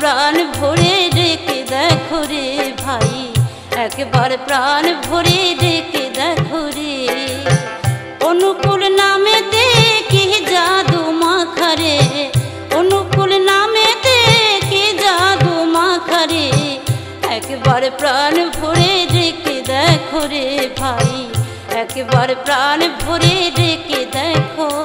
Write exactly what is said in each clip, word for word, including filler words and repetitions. प्राण भरे देखे देखो रे भाई, एक बार प्राण भरे देखे देखो रे। अनुकूल नामे देखे जादू माखा रे, अनुकूल नामे देखे जादू माखा रे, एक बार प्राण भरे देखे देखो रे भाई, एक बार प्राण भरे देखे देखो रे।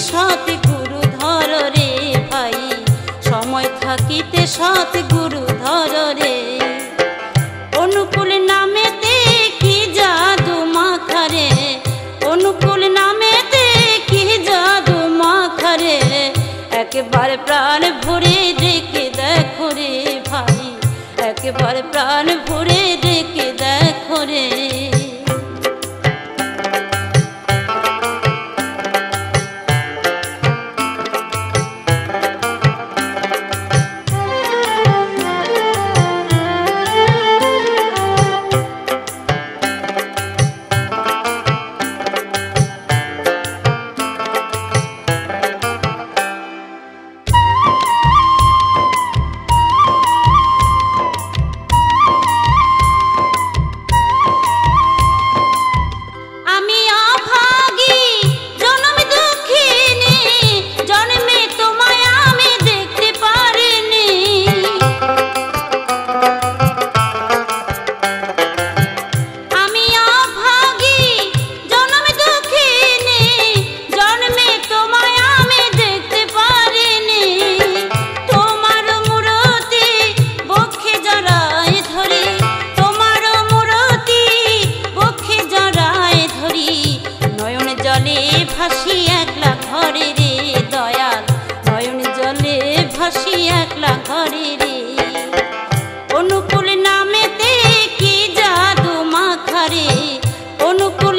सतगुरु धर रे भाई, समय थकिते सतगुरु धर रे। अनुकूल नामे देखी जादू माखा रे, अनुकूल नामे देखी जादू माखा रे, एक बार प्राण भरे देखे देखो रे भाई, एक बार प्राण भरे देखे देखो रे। अनुकूल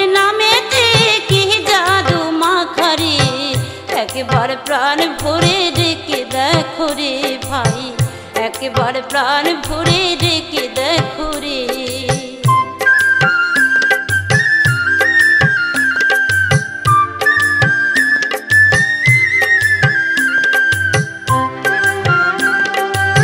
नामे देखी जादू माखा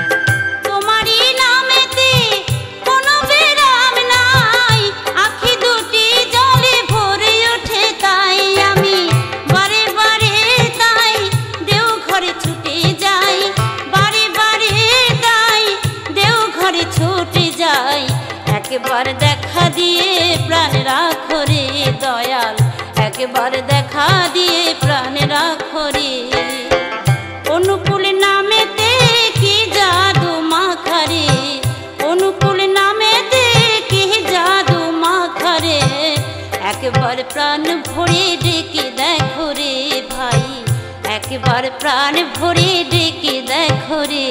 रे, अनुकूल नामे देखी जादू माखा रे, एक बार प्राण भरे देखे देखो रे भाई, एक बार प्राण भरे देखे देखो रे। एक बार देखा दिए प्राण राखो रे दयाल, एक बार देखा दिए प्राण राखो रे। अनुकूल नामे देखी जादू माखा रे, अनुकूल नामे देखी जादू माखा रे, एक बार प्राण भरे देखे देखो रे भाई, एक बार प्राण भरे देखे देखो रे,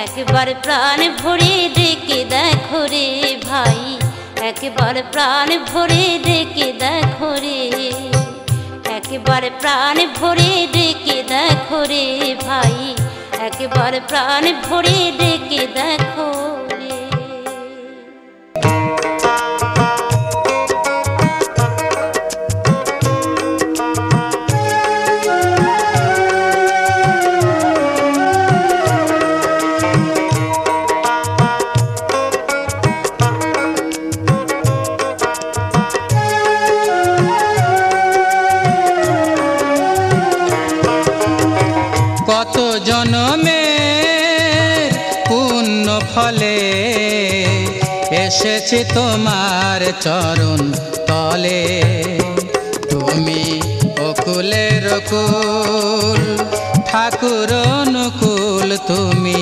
एक बार प्राण भरे देखे देखो रे भाई, एक बार प्राण भरे देखे देख। देखो रे, एक बार प्राण भरे देखे देखो रे भाई, एक बार प्राण भरे देखे देखो। এসেছি তোমার চরণ তলে, তুমি অকুলের কুল ঠাকুর অনুকূল, তুমি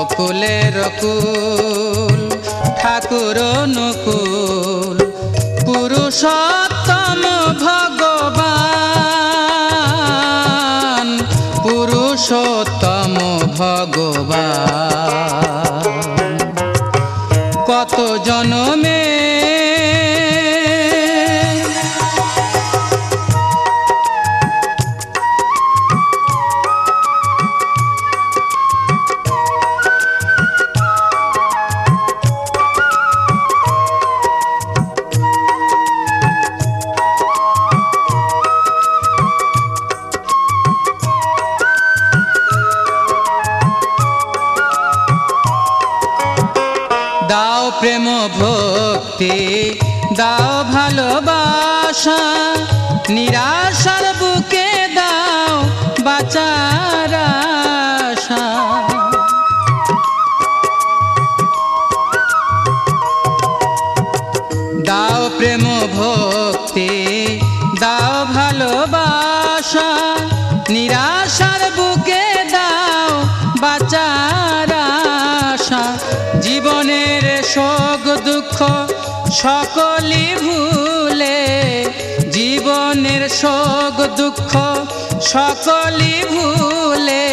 অকুলের কুল ঠাকুর অনুকূল। পুরুষোত্তম ভগবান, পুরুষোত্তম ভগবান, কত জনমে প্রেম ভক্তি দাও, ভালোবাসা নিরাশার বুকে দাও বাঁচার আশা। দাও প্রেম ভক্তি দাও, ভালোবাসা নিরাশার বুকে দাও বাঁচার আশা। জীবনের শোক দুঃখ সকলি ভুলে, জীবনের শোক দুঃখ সকলি ভুলে,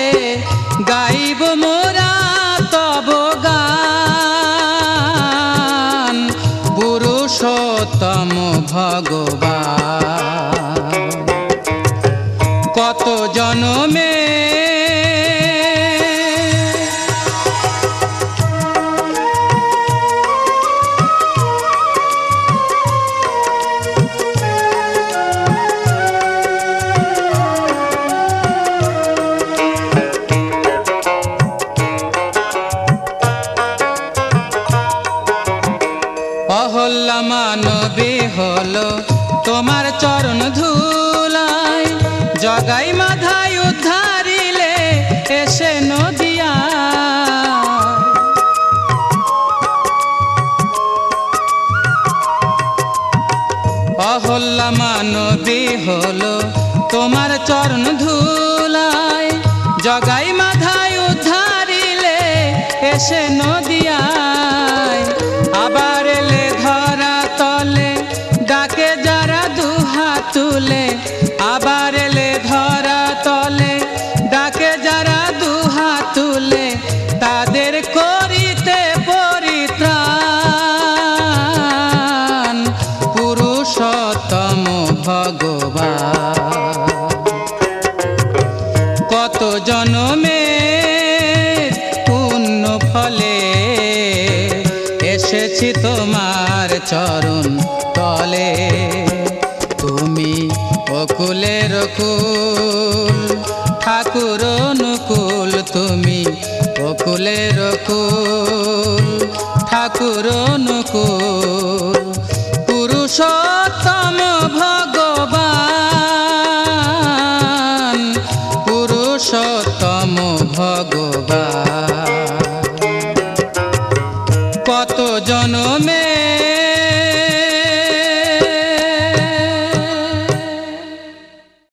গাইব মোরা তব গান, পুরুষোত্তম ভগবান। কত জনমে হলো তোমার চরণ ধুলাই, জগাই মাথায় উদ্ধারিলে এসে নদিয়া। অহল্লা মানবী হলো তোমার চরণ ধুলাই, জগাই মাথায় উদ্ধারিলে এসে নদিয়ায়। আবার এলে ধরা তলে ডাকে যারা দুহাত তুলে, আবার এলে ধরা তলে ডাকে যারা দুহাত তুলে, তাদের করিতে পরিত্রাণ, পুরুষোত্তম ভগবান। কত জনমের পুণ্য ফলে এসেছি তোমার চরণ তলে, তুমি অকুলের কুল ঠাকুর অনুকূল, তুমি অকুলের কুল ঠাকুর অনুকূল। পুরুষোত্তম ভগবান, পুরুষোত্তম ভগবান, কত জনমে